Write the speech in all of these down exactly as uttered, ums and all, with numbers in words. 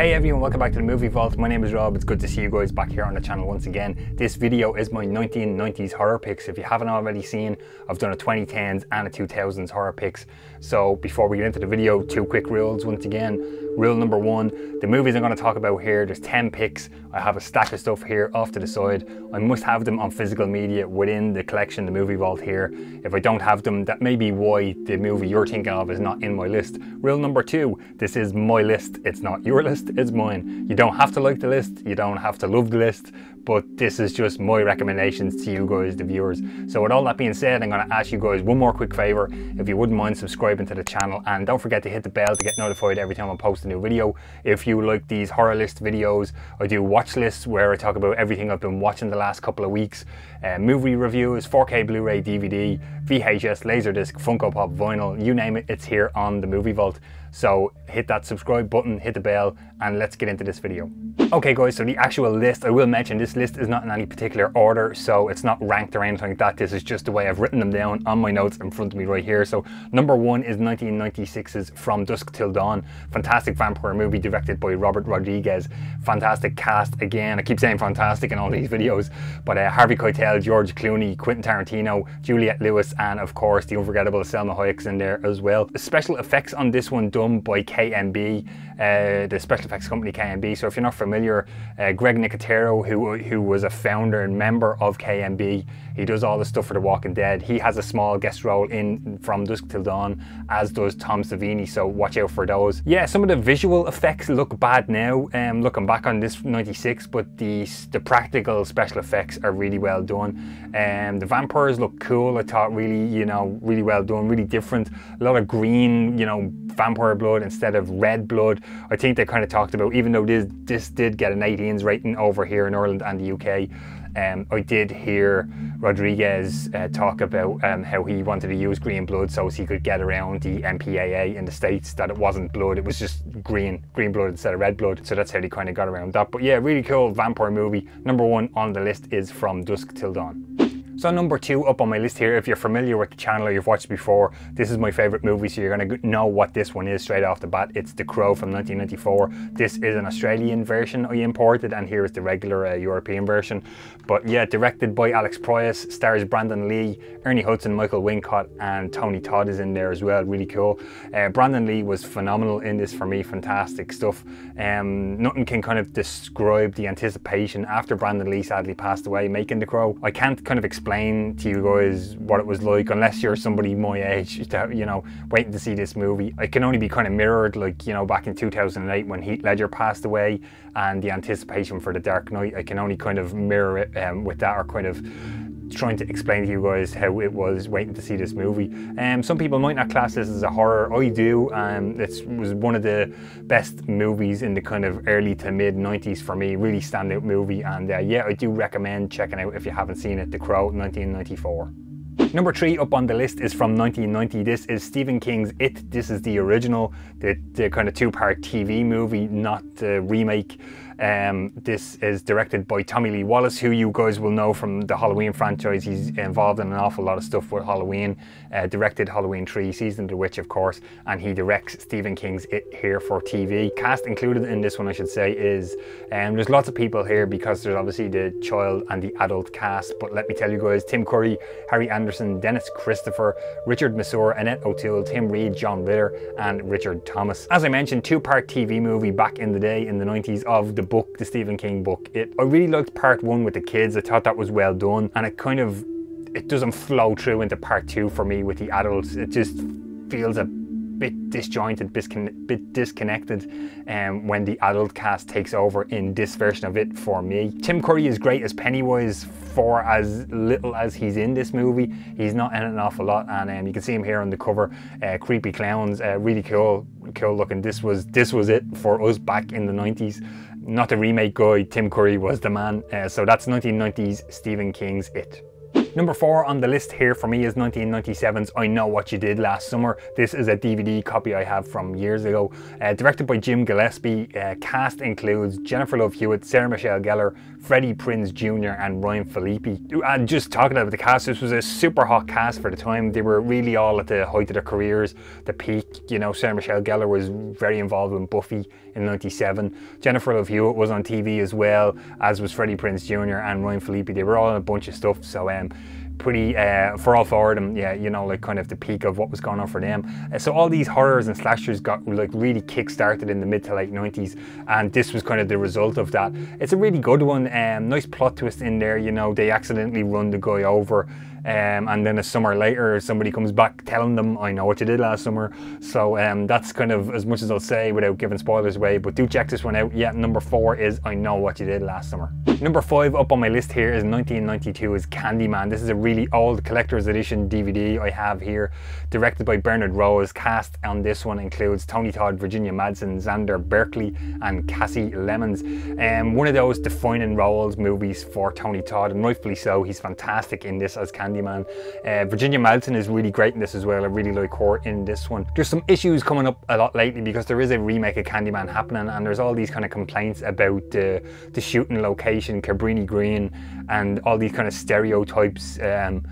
Hey everyone, welcome back to the Movie Vault. My name is Rob. It's good to see you guys back here on the channel once again. This video is my nineteen nineties horror picks. If you haven't already seen, I've done a twenty tens and a two thousands horror picks. So before we get into the video, two quick rules once again. Rule number one, the movies I'm going to talk about here, there's ten picks. I have a stack of stuff here off to the side. I must have them on physical media within the collection, the Movie Vault here. If I don't have them, that may be why the movie you're thinking of is not in my list. Rule number two, this is my list, it's not your list. It's mine. You don't have to like the list, you don't have to love the list, but this is just my recommendations to you guys, the viewers. So with all that being said, I'm going to ask you guys one more quick favor. If you wouldn't mind subscribing to the channel, and don't forget to hit the bell to get notified every time I post a new video. If you like these horror list videos, I do watch lists where I talk about everything I've been watching the last couple of weeks, uh, movie reviews, four K Blu-ray, D V D, V H S, Laserdisc, Funko Pop, vinyl, you name it, it's here on the Movie Vault. So hit that subscribe button, hit the bell, and let's get into this video. Okay guys, so the actual list, I will mention this list is not in any particular order, so it's not ranked or anything like that. This is just the way I've written them down on my notes in front of me right here. So number one is nineteen ninety-six's From Dusk Till Dawn. Fantastic vampire movie directed by Robert Rodriguez. Fantastic cast again. I keep saying fantastic in all these videos, but uh, Harvey Keitel, George Clooney, Quentin Tarantino, Juliette Lewis, and of course the unforgettable Selma Hayek's in there as well. The special effects on this one done by K M B, uh, the special effects company K M B. So if you're not familiar, uh, Greg Nicotero, who who was a founder and member of K M B, he does all the stuff for The Walking Dead. He has a small guest role in From Dusk Till Dawn, as does Tom Savini, so watch out for those. Yeah, some of the visual effects look bad now, um, looking back on this ninety-six, but the, the practical special effects are really well done. Um, the vampires look cool, I thought, really, you know, really well done, really different. A lot of green, you know, vampire blood instead of red blood. I think they kind of talked about, even though this, this did get an eighteens rating over here in Ireland and the U K, Um, I did hear Rodriguez uh, talk about um, how he wanted to use green blood so he could get around the M P A A in the States, that it wasn't blood, it was just green, green blood instead of red blood. So that's how they kind of got around that. But yeah, really cool vampire movie. Number one on the list is From Dusk Till Dawn. So number two up on my list here, if you're familiar with the channel or you've watched before, this is my favourite movie, so you're going to know what this one is straight off the bat. It's The Crow from nineteen ninety-four. This is an Australian version I imported, and here is the regular uh, European version. But yeah, directed by Alex Proyas, stars Brandon Lee, Ernie Hudson, Michael Wincott, and Tony Todd is in there as well, really cool. Uh, Brandon Lee was phenomenal in this for me, fantastic stuff. Um, nothing can kind of describe the anticipation after Brandon Lee sadly passed away making The Crow. I can't kind of explain to you guys what it was like unless you're somebody my age that, you know, waiting to see this movie. It can only be kind of mirrored, like, you know, back in two thousand eight when Heath Ledger passed away and the anticipation for The Dark Knight. I can only kind of mirror it um, with that, or kind of trying to explain to you guys how it was waiting to see this movie. Um, some people might not class this as a horror. I do. Um, it was one of the best movies in the kind of early to mid nineties for me. Really standout movie, and uh, yeah, I do recommend checking out if you haven't seen it. The Crow, nineteen ninety-four. Number three up on the list is from nineteen ninety. This is Stephen King's It. This is the original, the, the kind of two-part T V movie, not the remake. Um, this is directed by Tommy Lee Wallace, who you guys will know from the Halloween franchise. He's involved in an awful lot of stuff with Halloween. Uh, directed Halloween three, Season of the Witch, of course, and he directs Stephen King's It here for T V. Cast included in this one, I should say, is um, there's lots of people here because there's obviously the child and the adult cast, but let me tell you guys, Tim Curry, Harry Anderson, Dennis Christopher, Richard Masur, Annette O'Toole, Tim Reid, John Ritter, and Richard Thomas. As I mentioned, two-part T V movie back in the day, in the nineties, of the book, the Stephen King book. It, I really liked part one with the kids. I thought that was well done, and it kind of, it doesn't flow through into part two for me with the adults. It just feels a bit disjointed, discon bit disconnected um, when the adult cast takes over in this version of it for me. Tim Curry is great as Pennywise for as little as he's in this movie. He's not in it an awful lot, and um, you can see him here on the cover. Uh, creepy clowns, uh, really cool, cool looking. This was, this was it for us back in the nineties. Not the remake guy, Tim Curry was the man. Uh, so that's nineteen nineties Stephen King's It. Number four on the list here for me is nineteen ninety-seven's I Know What You Did Last Summer. This is a D V D copy I have from years ago. Uh, directed by Jim Gillespie, uh, cast includes Jennifer Love Hewitt, Sarah Michelle Gellar, Freddie Prinze Junior, and Ryan Phillippe. And just talking about the cast, this was a super hot cast for the time. They were really all at the height of their careers, the peak. You know, Sarah Michelle Gellar was very involved in Buffy. in ninety-seven. Jennifer Love Hewitt was on T V as well, as was Freddie Prinze Junior and Ryan Phillippe. They were all in a bunch of stuff, so um, pretty, uh, for all four of them, yeah, you know, like kind of the peak of what was going on for them. Uh, so all these horrors and slashers got like really kick-started in the mid to late nineties, and this was kind of the result of that. It's a really good one, um, nice plot twist in there, you know, they accidentally run the guy over, um, and then a summer later somebody comes back telling them, I know what you did last summer. So um, that's kind of as much as I'll say without giving spoilers away, but do check this one out. Yeah, number four is I Know What You Did Last Summer. Number five up on my list here is nineteen ninety-two is Candyman. This is a really Really old collector's edition D V D I have here, directed by Bernard Rose. Cast on this one includes Tony Todd, Virginia Madsen, Xander Berkeley and Cassie Lemons. Um, one of those defining roles movies for Tony Todd, and rightfully so. He's fantastic in this as Candyman. Uh, Virginia Madsen is really great in this as well. I really like her in this one. There's some issues coming up a lot lately because there is a remake of Candyman happening, and there's all these kind of complaints about uh, the shooting location, Cabrini Green, and all these kind of stereotypes uh, Um,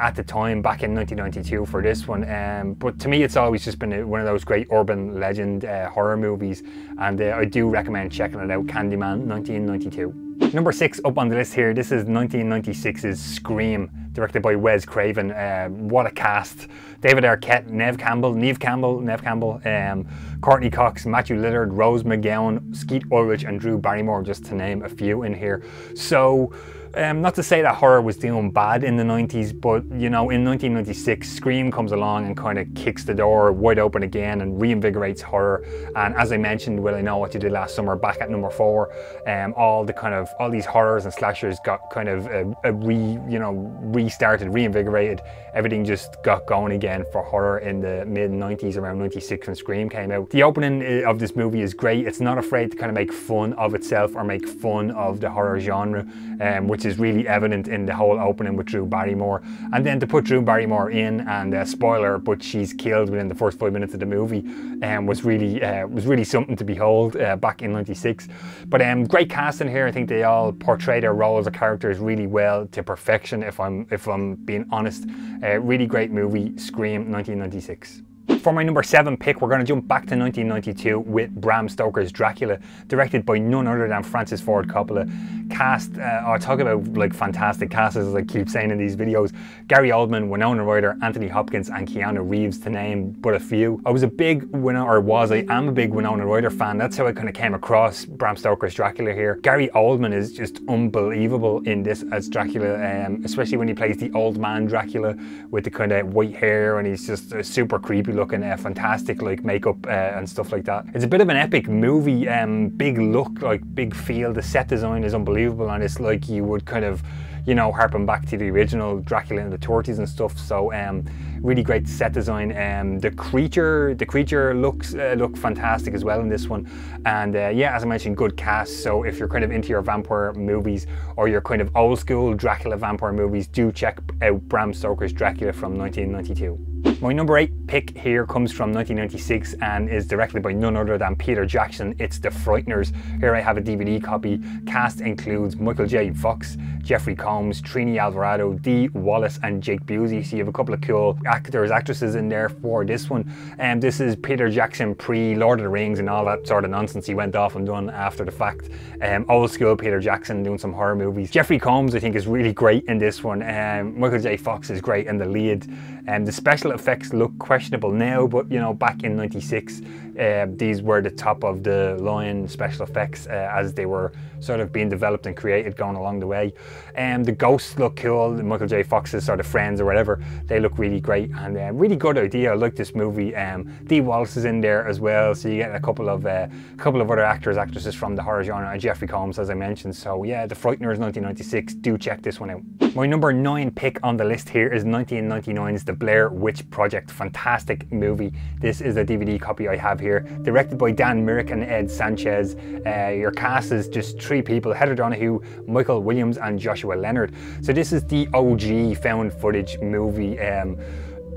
at the time back in nineteen ninety-two for this one, um, but to me it's always just been a, one of those great urban legend uh, horror movies, and uh, I do recommend checking it out. Candyman, nineteen ninety-two. Number six up on the list here, this is nineteen ninety-six's Scream, directed by Wes Craven. Uh, what a cast. David Arquette, Neve Campbell, Neve Campbell, Neve Campbell, um, Courtney Cox, Matthew Lillard, Rose McGowan, Skeet Ulrich and Drew Barrymore, just to name a few in here. So, um, not to say that horror was doing bad in the nineties, but you know, in nineteen ninety-six, Scream comes along and kind of kicks the door wide open again and reinvigorates horror. And as I mentioned, Well I Know What You Did Last Summer, back at number four, um, all the kind of all these horrors and slashers got kind of a, a re, you know, restarted, reinvigorated. Everything just got going again for horror in the mid nineties, around ninety-six when Scream came out. The opening of this movie is great. It's not afraid to kind of make fun of itself or make fun of the horror genre, um, which is really evident in the whole opening with Drew Barrymore. And then to put Drew Barrymore in, and uh, spoiler, but she's killed within the first five minutes of the movie, um, was really uh, was really something to behold uh, back in ninety-six. But um, great casting here. I think they all portray their roles or characters really well to perfection, if I'm if I'm being honest. Uh, really great movie, Scream, nineteen ninety-six. For my number seven pick, we're going to jump back to nineteen ninety-two with Bram Stoker's Dracula, directed by none other than Francis Ford Coppola. Cast, uh, oh, talk about like fantastic casts, as I keep saying in these videos. Gary Oldman, Winona Ryder, Anthony Hopkins and Keanu Reeves, to name but a few. I was a big Winona, or was I am a big Winona Ryder fan. That's how I kind of came across Bram Stoker's Dracula here. Gary Oldman is just unbelievable in this as Dracula, um, especially when he plays the old man Dracula with the kind of white hair, and he's just uh, super creepy looking. Uh, fantastic like makeup uh, and stuff like that. It's a bit of an epic movie, um, big look, like big feel. The set design is unbelievable, and it's like you would kind of, you know, harping back to the original Dracula in the thirties and stuff. So um, really great set design. Um, the creature, the creature looks uh, look fantastic as well in this one. And uh, yeah, as I mentioned, good cast. So if you're kind of into your vampire movies or your kind of old school Dracula vampire movies, do check out Bram Stoker's Dracula from nineteen ninety-two. My number eight pick here comes from nineteen ninety-six and is directed by none other than Peter Jackson. It's The Frighteners. Here I have a D V D copy. Cast includes Michael J. Fox, Jeffrey Combs, Trini Alvarado, Dee Wallace and Jake Busey. So you have a couple of cool actors, actresses in there for this one. And um, this is Peter Jackson pre Lord of the Rings and all that sort of nonsense he went off and done after the fact. Um, old school Peter Jackson doing some horror movies. Jeffrey Combs I think is really great in this one. Um, Michael J. Fox is great in the lead. Um, the special effects look questionable now, but you know, back in ninety-six uh, these were the top of the line special effects uh, as they were sort of being developed and created going along the way. And um, the ghosts look cool, Michael J. Fox's sort of friends or whatever, they look really great, and uh, really good idea. I like this movie. um, Dee Wallace is in there as well, so you get a couple of uh, couple of other actors, actresses from the horror genre, and Jeffrey Combs as I mentioned. So yeah, The Frighteners, nineteen ninety-six, do check this one out. My number nine pick on the list here is nineteen ninety-nine's The Blair Witch Project. Fantastic movie. This is a D V D copy I have here, directed by Dan Myrick and Ed Sanchez. Uh, your cast is just three people: Heather Donahue, Michael Williams and Joshua Leonard. So this is the O G found footage movie. um,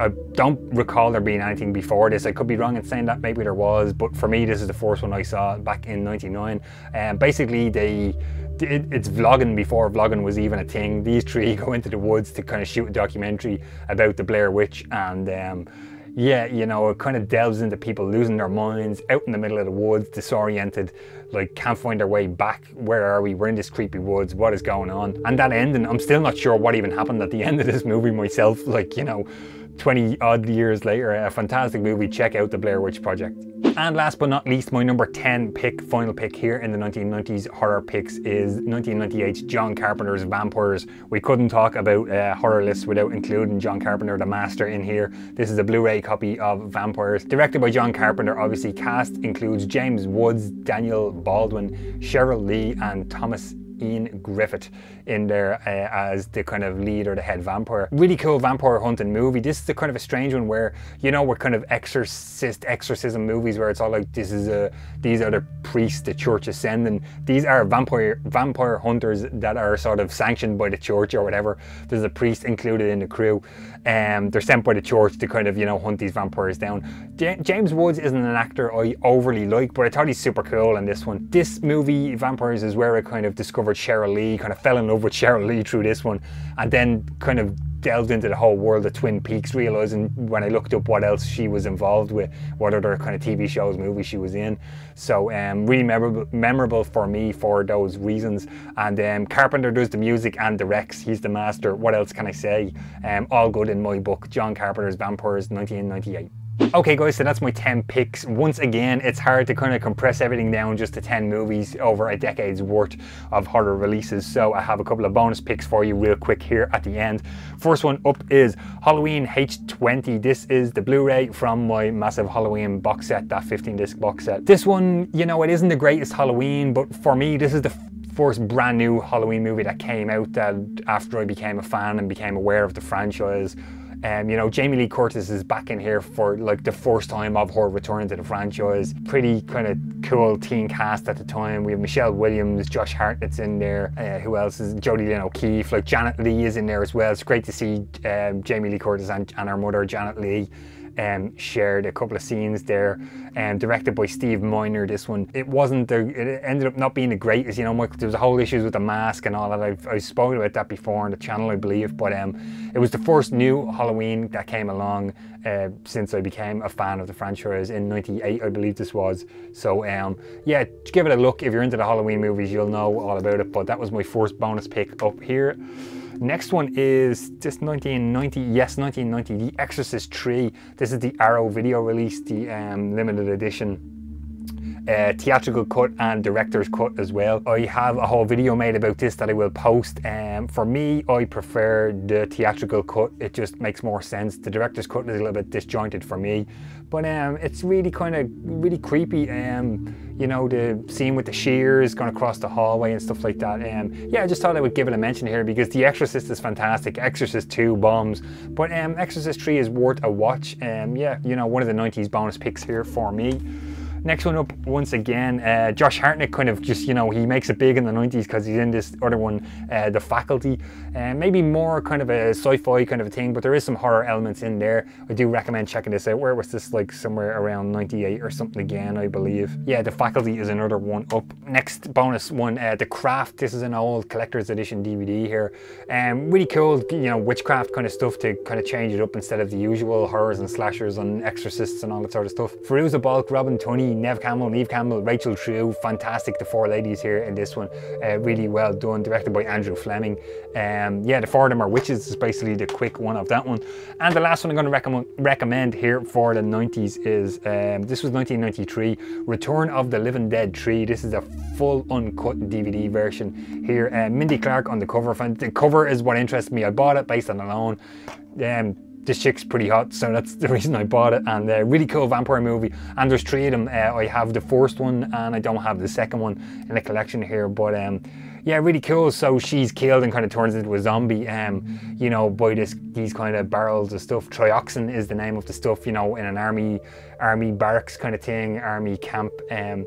I don't recall there being anything before this. I could be wrong in saying that, maybe there was, but for me this is the first one I saw back in ninety-nine. And um, basically they It, it's vlogging before vlogging was even a thing. These three go into the woods to kind of shoot a documentary about the Blair Witch, and um, yeah, you know, it kind of delves into people losing their minds, out in the middle of the woods, disoriented, like can't find their way back. Where are we? We're in this creepy woods. What is going on? And that ending, I'm still not sure what even happened at the end of this movie myself. Like, you know, twenty odd years later, a fantastic movie. Check out The Blair Witch Project. And last but not least, my number ten pick, final pick here in the nineteen nineties horror picks is nineteen ninety-eight's John Carpenter's Vampires. We couldn't talk about uh, horror lists without including John Carpenter, the master, in here. This is a Blu-ray copy of Vampires. Directed by John Carpenter, obviously cast includes James Woods, Daniel Baldwin, Cheryl Lee and Thomas Ian Griffith in there uh, as the kind of lead or the head vampire. Really cool vampire hunting movie. This is the kind of a strange one where, you know, we're kind of exorcist, exorcism movies where it's all like, this is a, these are the priests the church is sending. These are vampire vampire hunters that are sort of sanctioned by the church or whatever. There's a priest included in the crew. Um, they're sent by the church to kind of, you know, hunt these vampires down. J James Woods isn't an actor I overly like, but I thought he's super cool in this one. This movie, Vampires, is where I kind of discovered Cheryl Lee, kind of fell in love with Cheryl Lee through this one, and then kind of delved into the whole world of Twin Peaks, realizing when I looked up what else she was involved with, what other kind of T V shows, movies she was in. So um, really memorable, memorable for me for those reasons. And um, Carpenter does the music and directs. He's the master. What else can I say? Um, all good in my book. John Carpenter's Vampires, nineteen ninety-eight. Okay guys, so that's my ten picks. Once again, it's hard to kind of compress everything down just to ten movies over a decade's worth of horror releases, so I have a couple of bonus picks for you real quick here at the end. First one up is Halloween H twenty. This is the Blu-ray from my massive Halloween box set, that fifteen disc box set. This one, you know, it isn't the greatest Halloween, but for me, this is the first brand new Halloween movie that came out that after I became a fan and became aware of the franchise. Um, you know, Jamie Lee Curtis is back in here for like the first time of her return to the franchise. Pretty kind of cool teen cast at the time. We have Michelle Williams, Josh Hartnett's in there. Uh, who else is Jodie Lynn O'Keefe? Like Janet Leigh is in there as well. It's great to see um, Jamie Lee Curtis and, and her mother Janet Leigh. Um, shared a couple of scenes there, and um, directed by Steve Miner. This one, it wasn't the, it ended up not being the greatest, you know. Michael, there was a whole issues with the mask and all that. I've, I've spoken about that before on the channel, I believe, but um, it was the first new Halloween that came along uh, since I became a fan of the franchise in ninety-eight, I believe this was. So um, yeah, give it a look. If you're into the Halloween movies, you'll know all about it, but that was my first bonus pick up here. Next one is just nineteen ninety, yes, nineteen ninety, The Exorcist three. This is the Arrow video release, the um, limited edition. Uh, theatrical cut and director's cut as well. I have a whole video made about this that I will post. Um, for me, I prefer the theatrical cut. It just makes more sense. The director's cut is a little bit disjointed for me, but um, it's really kind of really creepy. Um, you know, the scene with the shears going across the hallway and stuff like that. Um, yeah, I just thought I would give it a mention here because The Exorcist is fantastic. Exorcist two bombs, but um, Exorcist three is worth a watch. Um, yeah, you know, one of the nineties bonus picks here for me. Next one up, once again, uh, Josh Hartnett kind of just, you know, he makes it big in the nineties because he's in this other one, uh, The Faculty. Uh, maybe more kind of a sci-fi kind of a thing, but there is some horror elements in there. I do recommend checking this out. Where was this? Like somewhere around ninety-eight or something again, I believe. Yeah, The Faculty is another one up. Next bonus one, uh, The Craft. This is an old collector's edition D V D here. Um, really cool, you know, witchcraft kind of stuff to kind of change it up instead of the usual horrors and slashers and exorcists and all that sort of stuff. Firouza Balk, Robin Tunney, Neve Campbell, Neve Campbell, Rachel True, fantastic, the four ladies here in this one, uh, really well done, directed by Andrew Fleming. Um, yeah, the four of them are witches is basically the quick one of that one. And the last one I'm going to recommend recommend here for the nineties is, um, this was nineteen ninety-three, Return of the Living Dead three. This is a full uncut D V D version here. Uh, Mindy Clark on the cover. The cover is what interests me. I bought it based on the loan. Um, This chick's pretty hot, so that's the reason I bought it. And a uh, really cool vampire movie. And there's three of them. Uh, I have the first one and I don't have the second one in the collection here. But um, yeah, really cool. So she's killed and kind of turns into a zombie, um, you know, by this, these kind of barrels of stuff. Trioxin is the name of the stuff, you know, in an army, army barracks kind of thing, army camp. Um,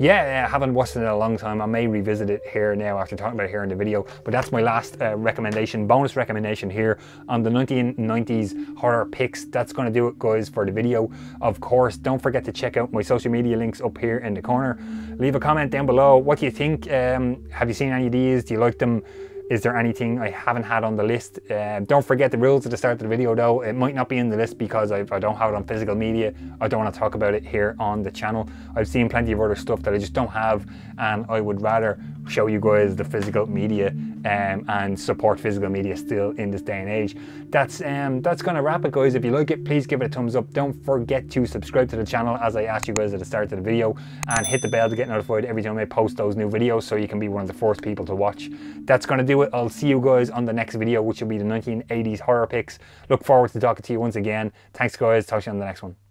Yeah, I haven't watched it in a long time. I may revisit it here now after talking about it here in the video, but that's my last uh, recommendation, bonus recommendation here on the nineteen nineties horror picks. That's going to do it, guys, for the video. Of course, don't forget to check out my social media links up here in the corner. Leave a comment down below. What do you think? Um, have you seen any of these? Do you like them? Is there anything I haven't had on the list? Uh, don't forget the rules at the start of the video though. It might not be in the list because I, I don't have it on physical media. I don't want to talk about it here on the channel. I've seen plenty of other stuff that I just don't have, and I would rather show you guys the physical media um, and support physical media still in this day and age. That's um, that's gonna wrap it, guys. If you like it, please give it a thumbs up. Don't forget to subscribe to the channel, as I asked you guys at the start of the video, and hit the bell to get notified every time I post those new videos so you can be one of the first people to watch. That's gonna do it. I'll see you guys on the next video, which will be the nineteen eighties horror picks. Look forward to talking to you once again. Thanks guys, talk to you on the next one.